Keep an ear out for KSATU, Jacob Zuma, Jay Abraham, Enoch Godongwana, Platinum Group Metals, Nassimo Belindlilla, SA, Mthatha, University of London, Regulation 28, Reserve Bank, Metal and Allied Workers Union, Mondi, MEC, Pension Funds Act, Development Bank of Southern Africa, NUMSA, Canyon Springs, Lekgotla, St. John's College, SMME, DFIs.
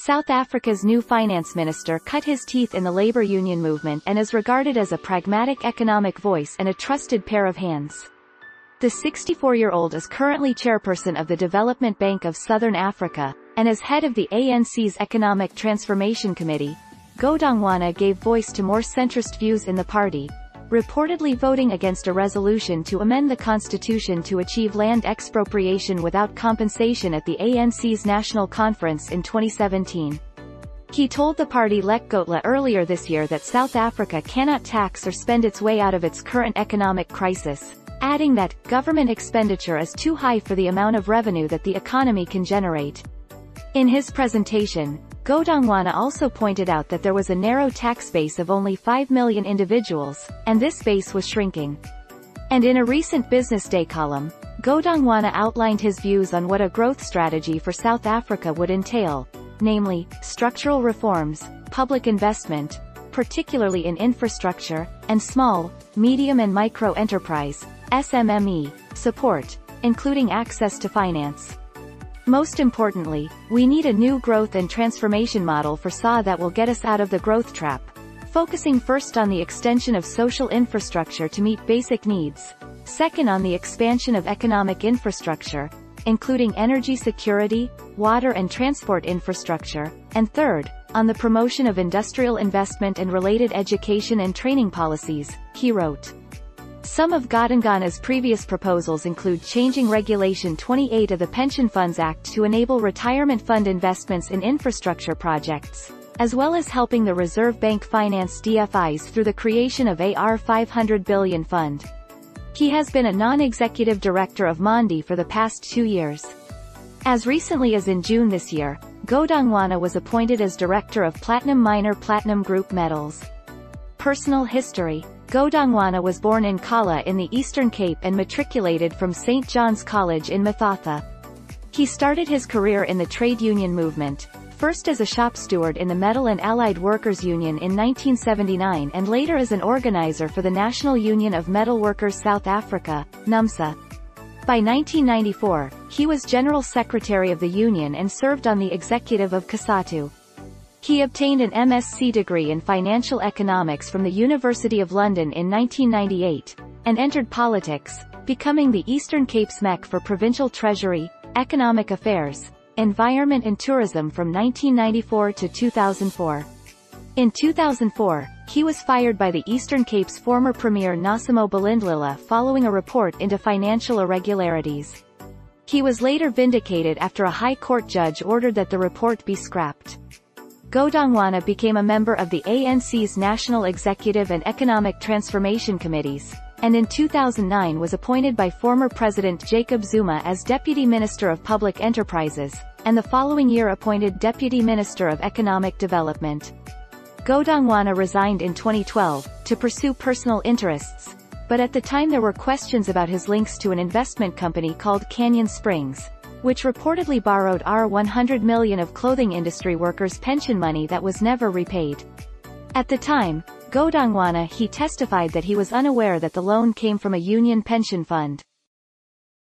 South Africa's new finance minister cut his teeth in the labor union movement and is regarded as a pragmatic economic voice and a trusted pair of hands. The 64-year-old is currently chairperson of the Development Bank of Southern Africa, and as head of the ANC's Economic Transformation Committee, Godongwana gave voice to more centrist views in the party, reportedly voting against a resolution to amend the constitution to achieve land expropriation without compensation at the ANC's national conference in 2017. He told the party Lekgotla earlier this year that South Africa cannot tax or spend its way out of its current economic crisis, adding that government expenditure is too high for the amount of revenue that the economy can generate. In his presentation, Godongwana also pointed out that there was a narrow tax base of only 5 million individuals, and this base was shrinking. And in a recent Business Day column, Godongwana outlined his views on what a growth strategy for South Africa would entail, namely, structural reforms, public investment, particularly in infrastructure, and small, medium and micro enterprise, SMME, support, including access to finance. Most importantly, we need a new growth and transformation model for SA that will get us out of the growth trap, focusing first on the extension of social infrastructure to meet basic needs, second on the expansion of economic infrastructure, including energy security, water and transport infrastructure, and third, on the promotion of industrial investment and related education and training policies, he wrote. Some of Godongwana's previous proposals include changing Regulation 28 of the Pension Funds Act to enable retirement fund investments in infrastructure projects, as well as helping the Reserve Bank finance DFIs through the creation of AR 500 billion fund. He has been a non-executive director of Mondi for the past 2 years. As recently as in June this year, Godongwana was appointed as director of platinum miner Platinum Group Metals. Personal history. Godongwana was born in Kala in the Eastern Cape and matriculated from St. John's College in Mthatha. He started his career in the trade union movement, first as a shop steward in the Metal and Allied Workers Union in 1979 and later as an organizer for the National Union of Metal Workers South Africa, NUMSA. By 1994, he was General Secretary of the Union and served on the executive of KSATU. He obtained an MSc degree in financial economics from the University of London in 1998, and entered politics, becoming the Eastern Cape's MEC for Provincial Treasury, Economic Affairs, Environment and Tourism from 1994 to 2004. In 2004, he was fired by the Eastern Cape's former Premier Nassimo Belindlilla following a report into financial irregularities. He was later vindicated after a High Court judge ordered that the report be scrapped. Godongwana became a member of the ANC's National Executive and Economic Transformation Committees, and in 2009 was appointed by former President Jacob Zuma as Deputy Minister of Public Enterprises, and the following year appointed Deputy Minister of Economic Development. Godongwana resigned in 2012, to pursue personal interests, but at the time there were questions about his links to an investment company called Canyon Springs, which reportedly borrowed R100 million of clothing industry workers' pension money that was never repaid. At the time, Godongwana testified that he was unaware that the loan came from a union pension fund.